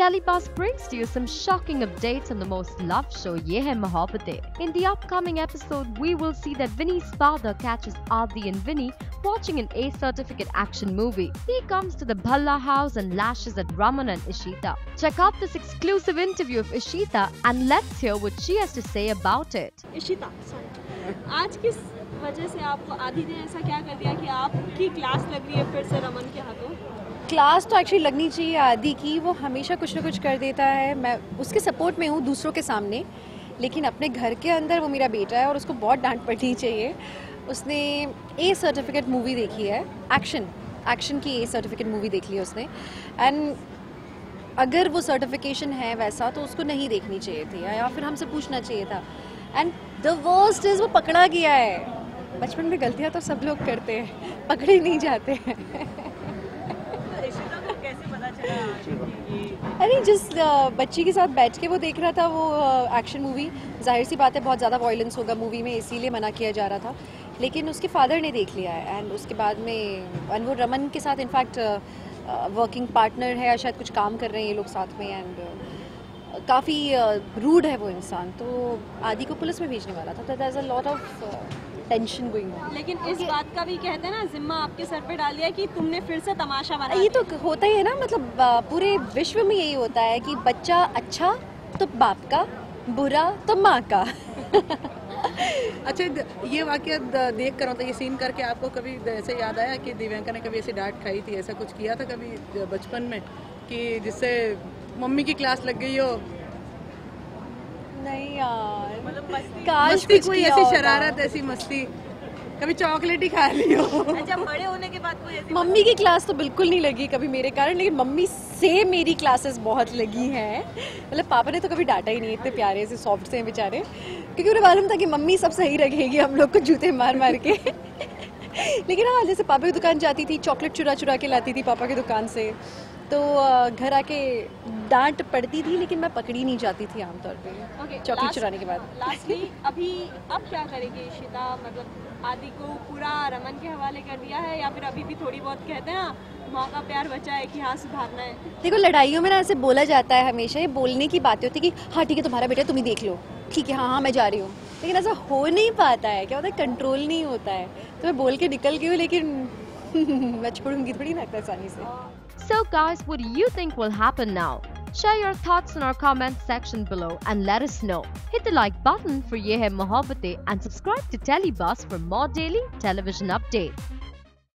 Telepass brings to you some shocking updates on the most loved show Yeh Hai Mohabbatein. In the upcoming episode, we will see that Vinny's father catches Adi and Vinny watching an A certificate action movie. He comes to the Bhalla house and lashes at Raman and Ishita. Check out this exclusive interview of Ishita and let's hear what she has to say about it. Ishita, sorry. आज किस वजह से आपको आदि ने ऐसा क्या कर दिया कि आपकी क्लास लग रही है फिर से रमन के हाथों? क्लास तो एक्चुअली लगनी चाहिए आदि की, वो हमेशा कुछ ना कुछ कर देता है। मैं उसके सपोर्ट में हूँ दूसरों के सामने, लेकिन अपने घर के अंदर वो मेरा बेटा है और उसको बहुत डांट पड़नी चाहिए। उसने ए सर्टिफिकेट मूवी देखी है, एक्शन की ए सर्टिफिकेट मूवी देख ली है उसने, एंड अगर वो सर्टिफिकेशन है वैसा तो उसको नहीं देखनी चाहिए थी या फिर हमसे पूछना चाहिए था। एंड द वर्स्ट इज़ वो पकड़ा गया है। बचपन में गलतियाँ तो सब लोग करते हैं, पकड़े नहीं जाते हैं। अरे जिस बच्ची के साथ बैठ के वो देख रहा था वो एक्शन मूवी, जाहिर सी बात है बहुत ज़्यादा वायलेंस होगा मूवी में, इसीलिए मना किया जा रहा था, लेकिन उसके फादर ने देख लिया है। एंड उसके बाद में एंड वो रमन के साथ इनफैक्ट वर्किंग पार्टनर है या शायद कुछ काम कर रहे हैं ये लोग साथ में। एंड काफ़ी रूड है वो इंसान, तो आदि को पुलिस में भेजने वाला था। There is a lot of tension going on. लेकिन इस बात का भी कहते हैं ना, जिम्मा आपके सर पे डाल दिया कि तुमने फिर से तमाशा बना। ये तो होता ही है ना, मतलब पूरे विश्व में यही होता है कि बच्चा अच्छा तो बाप का, बुरा तो माँ का। अच्छा, ये वाकया देख कर होता, ये सीन करके आपको कभी ऐसे याद आया कि दिव्यांका ने कभी ऐसी डांट खाई थी, ऐसा कुछ किया था कभी बचपन में कि जिससे मम्मी की क्लास लग गई हो? नहीं यार, मस्ती, काश मस्ती कोई ऐसी शरारत, ऐसी मस्ती, कभी चॉकलेट ही खा ली हो? अच्छा, बड़े होने के बाद कोई ऐसी मम्मी की क्लास तो बिल्कुल नहीं लगी कभी मेरे कारण, लेकिन मम्मी से मेरी क्लासेस बहुत लगी हैं। मतलब पापा ने तो कभी डांटा ही नहीं, इतने प्यारे से सॉफ्ट से हैं बेचारे, क्योंकि उन्हें मालूम था कि मम्मी सब सही रखेगी हम लोग को जूते मार मार के। लेकिन हाँ, जैसे पापा की दुकान जाती थी, चॉकलेट चुरा चुरा के लाती थी पापा की दुकान से, तो घर आके डांट पड़ती थी, लेकिन मैं पकड़ी नहीं जाती थी आमतौर पे। चॉकलेट चुराने के बाद लास्टली अभी अब क्या करेगी इशिता? मतलब आदि को पूरा रमन के हवाले कर दिया है या फिर अभी भी थोड़ी बहुत कहते हैं ना माँ का प्यार बचा है कि हाँ सुधारना है? देखो, लड़ाइयों में ना ऐसे बोला जाता है, हमेशा ये बोलने की बातें होती है कि हाँ ठीक है तुम्हारा बेटा तुम ही देख लो, ठीक है हाँ हाँ मैं जा रही हूँ, लेकिन ऐसा हो नहीं पाता है। क्या होता है, कंट्रोल नहीं होता है, तो मैं बोल के निकल गई हूँ, लेकिन मैं छोड़ूंगी थोड़ी ना आसानी से। So guys, what do you think will happen now? Share your thoughts in our comment section below and let us know. Hit the like button for Yeh Hai Mohabbatein and subscribe to Telebus for more daily television updates.